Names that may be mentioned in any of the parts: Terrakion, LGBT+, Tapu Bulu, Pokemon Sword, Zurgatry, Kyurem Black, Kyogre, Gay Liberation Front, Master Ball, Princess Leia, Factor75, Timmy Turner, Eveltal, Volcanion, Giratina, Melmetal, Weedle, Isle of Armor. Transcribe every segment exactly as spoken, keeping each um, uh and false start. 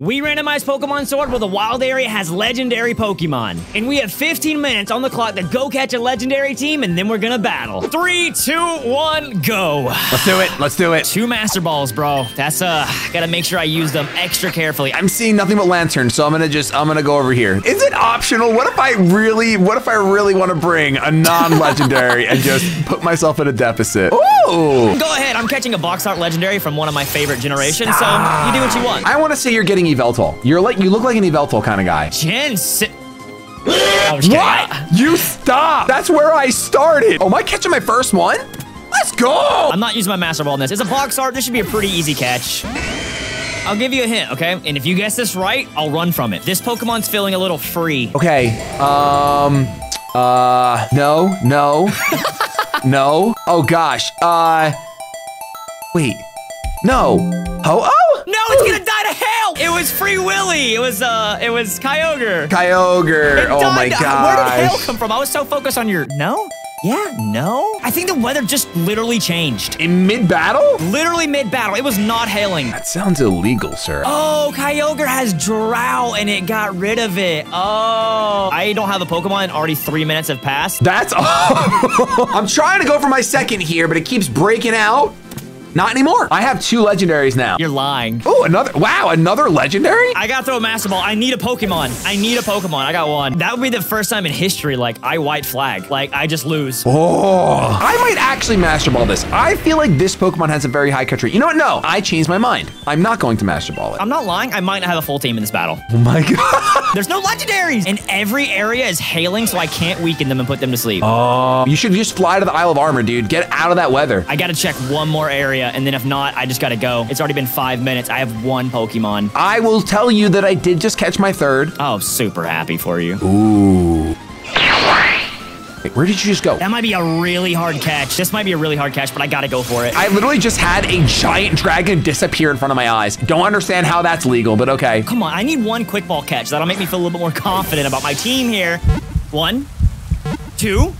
We randomized Pokemon Sword where the wild area has legendary Pokemon. And we have fifteen minutes on the clock to go catch a legendary team, and then we're gonna battle. Three, two, one, go. Let's do it, let's do it. Two Master Balls, bro. That's, uh, gotta make sure I use them extra carefully. I'm seeing nothing but lanterns, so I'm gonna just, I'm gonna go over here. Is it optional? What if I really, what if I really wanna bring a non-legendary and just put myself in a deficit? Ooh. Go ahead, I'm catching a box art legendary from one of my favorite generations, so you do what you want. I wanna say you're getting Eveltal. You're like, you look like an Eveltal kind of guy. Gen si What? You stop. That's where I started. Oh, am I catching my first one? Let's go. I'm not using my Master Ball in this. It's a box art. This should be a pretty easy catch. I'll give you a hint, okay? And if you guess this right, I'll run from it. This Pokemon's feeling a little free. Okay. Um. Uh. No. No. No. Oh gosh. Uh. Wait. No. Ho. Oh. No, it's gonna die. It was Free Willy. It was uh, it was Kyogre. Kyogre. Oh my god. Where did Hail come from? I was so focused on your no. Yeah, no. I think the weather just literally changed. In mid-battle? Literally mid-battle. It was not hailing. That sounds illegal, sir. Oh, Kyogre has Drow and it got rid of it. Oh. I don't have a Pokemon and already three minutes have passed. That's oh. I'm trying to go for my second here, but it keeps breaking out. Not anymore. I have two legendaries now. You're lying. Oh, another. Wow, another legendary? I gotta throw a Master Ball. I need a Pokemon. I need a Pokemon. I got one. That would be the first time in history, like, I white flag. Like, I just lose. Oh. I might actually Master Ball this. I feel like this Pokemon has a very high catch rate. You know what? No, I changed my mind. I'm not going to Master Ball it. I'm not lying. I might not have a full team in this battle. Oh my god. There's no legendaries. And every area is hailing, so I can't weaken them and put them to sleep. Oh. You should just fly to the Isle of Armor, dude. Get out of that weather. I gotta check one more area. And then if not, I just gotta go. It's already been five minutes. I have one Pokemon. I will tell you that I did just catch my third. Oh, super happy for you. Ooh. Wait, where did you just go? That might be a really hard catch. This might be a really hard catch, but I gotta go for it. I literally just had a giant dragon disappear in front of my eyes. Don't understand how that's legal, but okay. Come on, I need one quick ball catch. That'll make me feel a little bit more confident about my team here. One, two,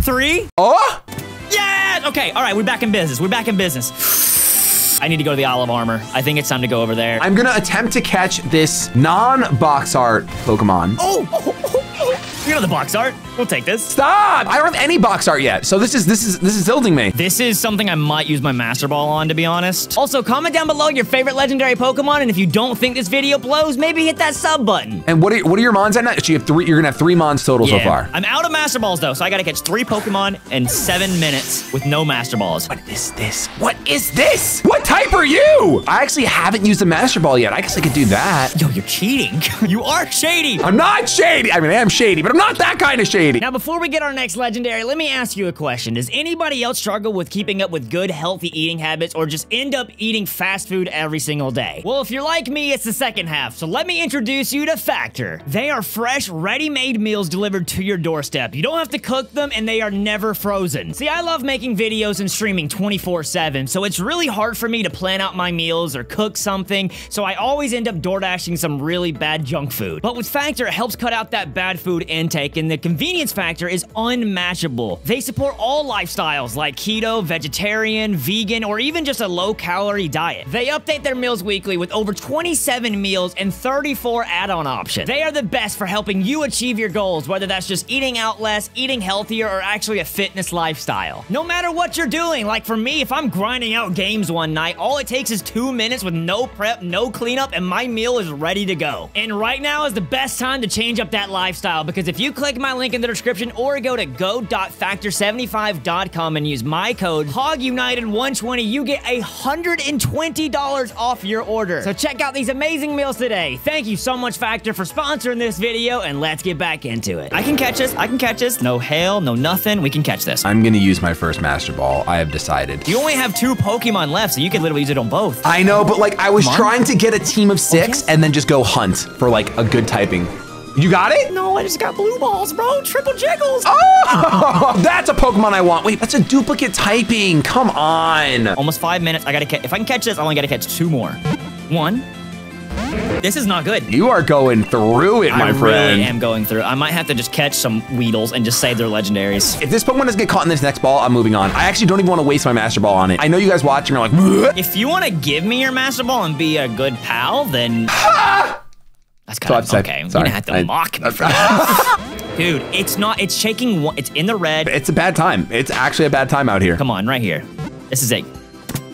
three. Oh! Yes! Okay, all right, we're back in business. We're back in business. I need to go to the Isle of Armor. I think it's time to go over there. I'm gonna attempt to catch this non-box art Pokemon. Oh, oh, oh, oh! You know the box art. We'll take this. Stop! I don't have any box art yet, so this is this is this is building me. This is something I might use my Master Ball on, to be honest. Also, comment down below your favorite legendary Pokemon, and if you don't think this video blows, maybe hit that sub button. And what are what are your mons at night? So you have three. You're gonna have three mons total yeah. so far. I'm out of Master Balls though, so I gotta catch three Pokemon in seven minutes with no Master Balls. What is this? What is this? What type are you? I actually haven't used a Master Ball yet. I guess I could do that. Yo, you're cheating. You are shady. I'm not shady. I mean, I am shady, but I'm not that kind of shady. Now, before we get our next legendary, let me ask you a question. Does anybody else struggle with keeping up with good, healthy eating habits or just end up eating fast food every single day? Well, if you're like me, it's the second half. So let me introduce you to Factor. They are fresh, ready-made meals delivered to your doorstep. You don't have to cook them, and they are never frozen. See, I love making videos and streaming twenty-four seven, so it's really hard for me to plan out my meals or cook something, so I always end up DoorDashing some really bad junk food. But with Factor, it helps cut out that bad food intake, and the convenience Convenience factor is unmatchable. They support all lifestyles like keto, vegetarian, vegan, or even just a low-calorie diet. They update their meals weekly with over twenty-seven meals and thirty-four add-on options. They are the best for helping you achieve your goals, whether that's just eating out less, eating healthier, or actually a fitness lifestyle. No matter what you're doing, like for me, if I'm grinding out games one night, all it takes is two minutes with no prep, no cleanup, and my meal is ready to go. And right now is the best time to change up that lifestyle, because if you click my link in the description or go to go dot factor seventy-five dot com and use my code hog united one twenty, you get one hundred twenty dollars off your order. So check out these amazing meals today. Thank you so much, Factor, for sponsoring this video, and let's get back into it. I can catch this. I can catch this. No hail, no nothing. We can catch this. I'm gonna use my first Master Ball. I have decided. You only have two Pokemon left, so you could literally use it on both. I know, but like I was Mom? trying to get a team of six okay. and then just go hunt for like a good typing. You got it? No, I just got blue balls, bro. Triple jiggles. Oh, that's a Pokemon I want. Wait, that's a duplicate typing. Come on. Almost five minutes. I gotta catch. If I can catch this, I only gotta catch two more. One, This is not good. You are going through it, my I friend. I really am going through. I might have to just catch some Weedles and just save their legendaries. If this Pokemon doesn't get caught in this next ball, I'm moving on. I actually don't even want to waste my Master Ball on it. I know you guys watch and you're like, bleh. If you want to give me your Master Ball and be a good pal, then... That's kind so of... Okay, sorry. You're going to have to I, mock me for that. Dude, it's not... It's shaking... It's in the red. It's a bad time. It's actually a bad time out here. Come on, right here. This is it.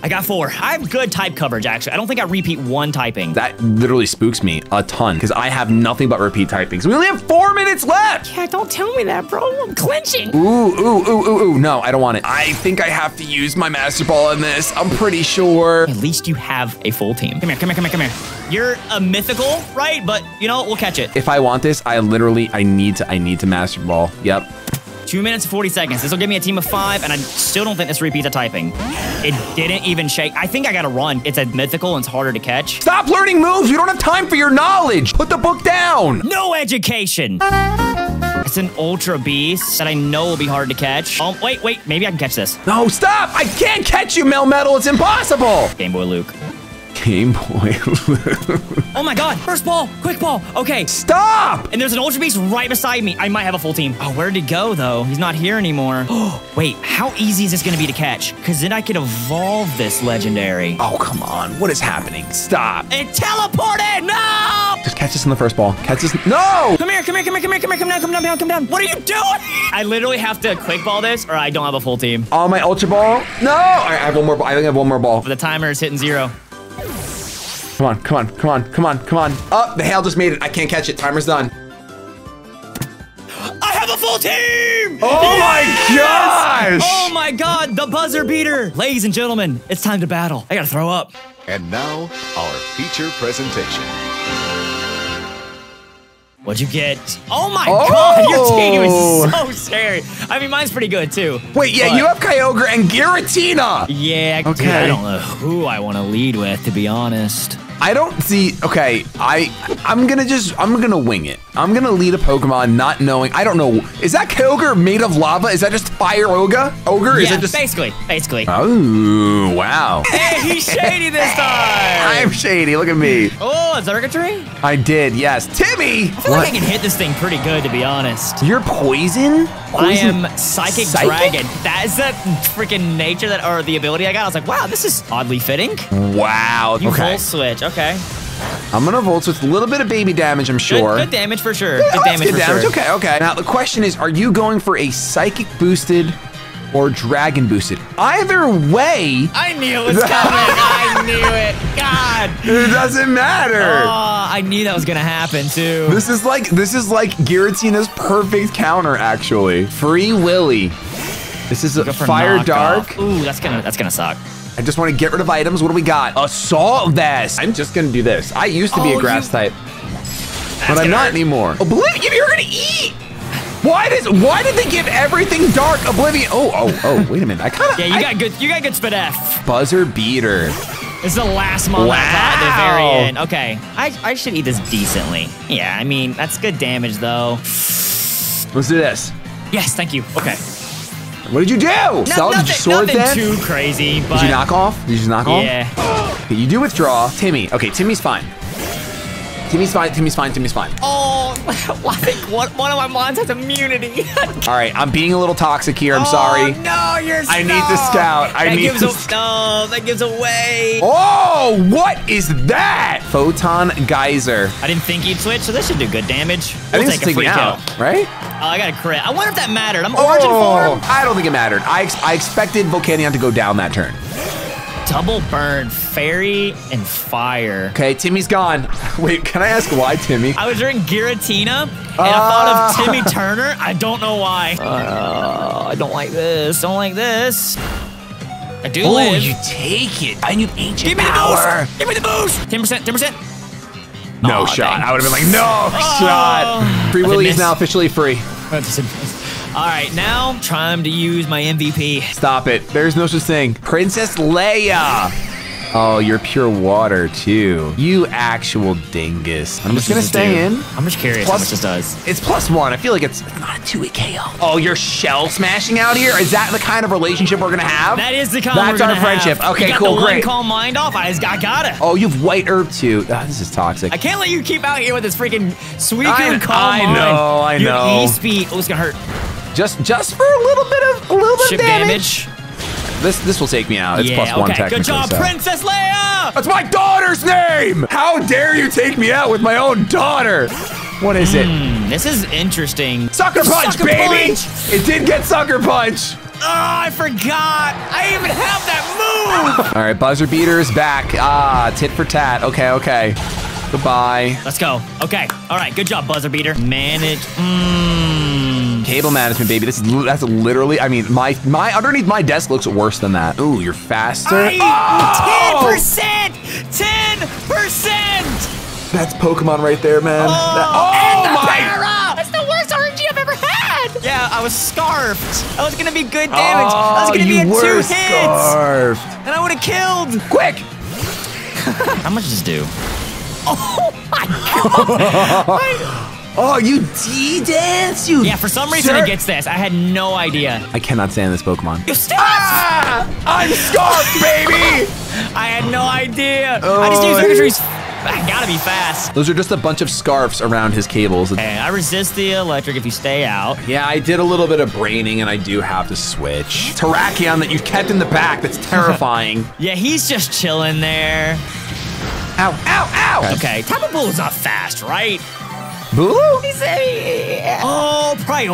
I got four. I have good type coverage, actually. I don't think I repeat one typing. That literally spooks me a ton, because I have nothing but repeat typings. We only have four minutes left! Yeah, don't tell me that, bro. I'm clinching. Ooh, ooh, ooh, ooh, ooh. No, I don't want it. I think I have to use my Master Ball in this. I'm pretty sure. At least you have a full team. Come here, come here, come here, come here. You're a mythical, right? But, you know, we'll catch it. If I want this, I literally, I need to, I need to Master Ball. Yep. two minutes and forty seconds. This will give me a team of five, and I still don't think this repeats a typing. It didn't even shake. I think I gotta run. It's a mythical and it's harder to catch. Stop learning moves. We don't have time for your knowledge. Put the book down. No education. It's an ultra beast that I know will be hard to catch. Oh, wait, wait. Maybe I can catch this. No, stop. I can't catch you, Melmetal. It's impossible. Game Boy Luke. Game Boy. Oh my God, first ball, quick ball. Okay. Stop! And there's an Ultra Beast right beside me. I might have a full team. Oh, where'd he go though? He's not here anymore. Oh, wait, how easy is this gonna be to catch? Cause then I could evolve this legendary. Oh, come on, what is happening? Stop. It teleported, no! Just catch this in the first ball, catch this, no! Come here, come here, come here, come here, come here, come down, come down, come down, come down. What are you doing? I literally have to quick ball this or I don't have a full team. Oh, my Ultra Ball, no! All right, I have one more ball, I think I have one more ball. The timer is hitting zero. Come on, come on, come on, come on, come on. Oh, the hail just made it. I can't catch it. Timer's done. I have a full team! Oh yes! My gosh! Oh my God, the buzzer beater. Ladies and gentlemen, it's time to battle. I gotta throw up. And now, our feature presentation. What'd you get? Oh my oh. God, your team is so scary. I mean, mine's pretty good too. Wait, yeah, you have Kyogre and Giratina. Yeah, okay. Dude, I don't know who I want to lead with, to be honest. I don't see, okay, I, I'm gonna just, I'm gonna wing it. I'm gonna lead a Pokemon not knowing, I don't know, is that Kyogre made of lava? Is that just fire ogre? Ogre? Yeah, is it just basically, basically. Oh, wow. Hey, he's shady this time. I'm shady, look at me. Oh, a Zurgatry? I did, yes. Timmy! I feel what? like I can hit this thing pretty good, to be honest. You're poison? poison? I am Psychic, Psychic Dragon. That is that freaking nature that, or the ability I got. I was like, wow, this is oddly fitting. Wow, you okay. You switch. Okay. I'm gonna Volt with a little bit of baby damage, I'm sure. Good, good damage for sure. Good, oh, damage, good for damage. Sure. Okay, okay. Now the question is, are you going for a psychic boosted or dragon boosted? Either way. I knew it was coming. I knew it. God. It doesn't matter. Oh, I knew that was gonna happen too. This is like this is like Giratina's perfect counter, actually. Free Willy. This is a fire dark. Off. Ooh, that's gonna that's gonna suck. I just want to get rid of items. What do we got? Assault Vest. I'm just going to do this. I used to oh, be a grass you... type, That's but I'm not hurt. anymore. Oblivion, you're going to eat. Why does? Why did they give everything dark? Oblivion. Oh, oh, oh, wait a minute. I kind of. Yeah, you I... got good. You got good Spadef. Buzzer Beater. This is the last mon wow. at the very end. Okay. I, I should eat this decently. Yeah, I mean, that's good damage, though. Let's do this. Yes, thank you. Okay. What did you do? No, Solid nothing, sword nothing then? too crazy, but... Did you knock off? Did you just knock yeah. off? Yeah. You do withdraw. Timmy. Okay, Timmy's fine. Timmy's fine, Timmy's fine, Timmy's fine. Oh, I think one, one of my mons has immunity. All right, I'm being a little toxic here. I'm oh, sorry. no, you're I need the scout. I that need gives the scout. No, that gives away. Oh, what is that? Photon Geyser. I didn't think he'd switch, so this should do good damage. We'll I think take a free out, kill. Right? Oh, I got a crit. I wonder if that mattered. I'm origin oh, form. I don't think it mattered. I, ex I expected Volcanion to go down that turn. Double burn, fairy, and fire. Okay, Timmy's gone. Wait, can I ask why, Timmy? I was during Giratina, and uh, I thought of Timmy Turner. I don't know why. Uh, I don't like this. Don't like this. I do oh, live. Oh, you take it. I knew ancient Give me power. the boost. Give me the boost. ten percent, ten percent. No oh, shot. Dang. I would have been like, no oh. shot. Free Willy is now officially free. All right, now time to use my M V P. Stop it. There's no such thing. Princess Leia. Oh, you're pure water, too. You actual dingus. I'm just going to stay in. I'm just curious plus, how much this does. It's plus one. I feel like it's, it's not a two-hit K O. Oh, you're shell smashing out here? Is that the kind of relationship we're going to have? That is the kind of relationship. That's our friendship. Have. Okay, you got cool, the great. One calm mind off. I, just, I got it. Oh, you have white herb, too. Oh, this is toxic. I can't let you keep out here with this freaking sweet and calm I mind. Know, I your know. Your E-speed. Oh, it's going to hurt. Just, just for a little bit of, a little bit of damage. damage. This this will take me out. It's yeah, plus one okay. technically. Good job, so. Princess Leia! That's my daughter's name! How dare you take me out with my own daughter? What is it? Mm, this is interesting. Sucker punch, sucker baby! Punch. It did get sucker punch! Oh, I forgot! I even have that move! All right, buzzer beater's back. Ah, tit for tat. Okay, okay. Goodbye. Let's go. Okay. All right, good job, buzzer beater. Manage. Mmm. Table management, baby. This is that's literally. I mean, my my underneath my desk looks worse than that. Ooh, you're faster. Ten percent, ten percent. That's Pokemon right there, man. Oh, that, oh and the my! Para. That's the worst R N G I've ever had. Yeah, I was scarfed. That was gonna be good damage. Oh, that was gonna be a two hits. And I would have killed. Quick. How much does this do? Oh my god. I, Oh, you D-dance, you... Yeah, for some reason sure. it gets this. I had no idea. I cannot stand this Pokemon. You stopped! Ah, I'm scarfed, baby! I had no idea. Oh, I just knew Zurgatry's... I gotta be fast. Those are just a bunch of scarves around his cables. Hey, I resist the electric if you stay out. Yeah, I did a little bit of braining, and I do have to switch. Terrakion that you kept in the back. That's terrifying. Yeah, he's just chilling there. Ow, ow, ow! Okay, Tapu Bulu's not fast, right? Bulu? He's a, yeah. Oh, prior.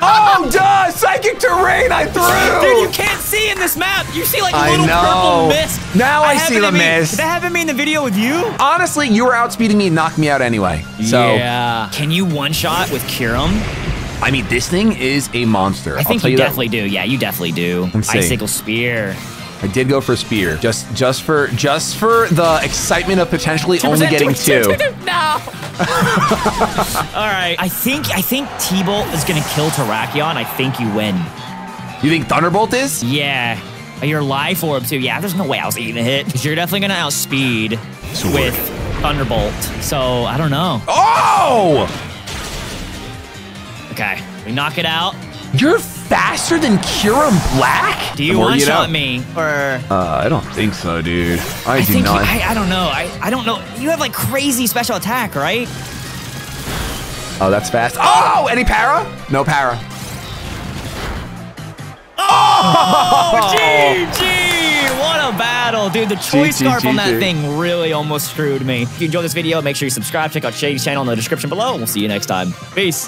Oh, duh! Psychic terrain I threw! Dude, you can't see in this map. You see, like, a little purple mist. Now I, I see the mist. Did that happen to me in the video with you? Honestly, you were outspeeding me and knocked me out anyway. So. Yeah. Can you one-shot with Kyurem? I mean, this thing is a monster. I think I'll tell you definitely that. do. Yeah, you definitely do. Icicle Spear. I did go for spear, just just for just for the excitement of potentially only getting two. No. All right. I think I think T-Bolt is gonna kill Terrakion. I think you win. You think Thunderbolt is? Yeah. Your life orb too. Yeah. There's no way I was even hit. Because you're definitely gonna outspeed Sword. with Thunderbolt. So I don't know. Oh. Okay. We knock it out. You're faster than Kyurem Black? Do you one-shot me, or? Uh, I don't think so, dude. I, I do think not. He, I, I don't know. I, I don't know. You have, like, crazy special attack, right? Oh, that's fast. Oh, any para? No para. Oh, G G! What a battle, dude. The choice scarf on that thing really almost screwed me. If you enjoyed this video, make sure you subscribe. Check out Shady's channel in the description below, and we'll see you next time. Peace.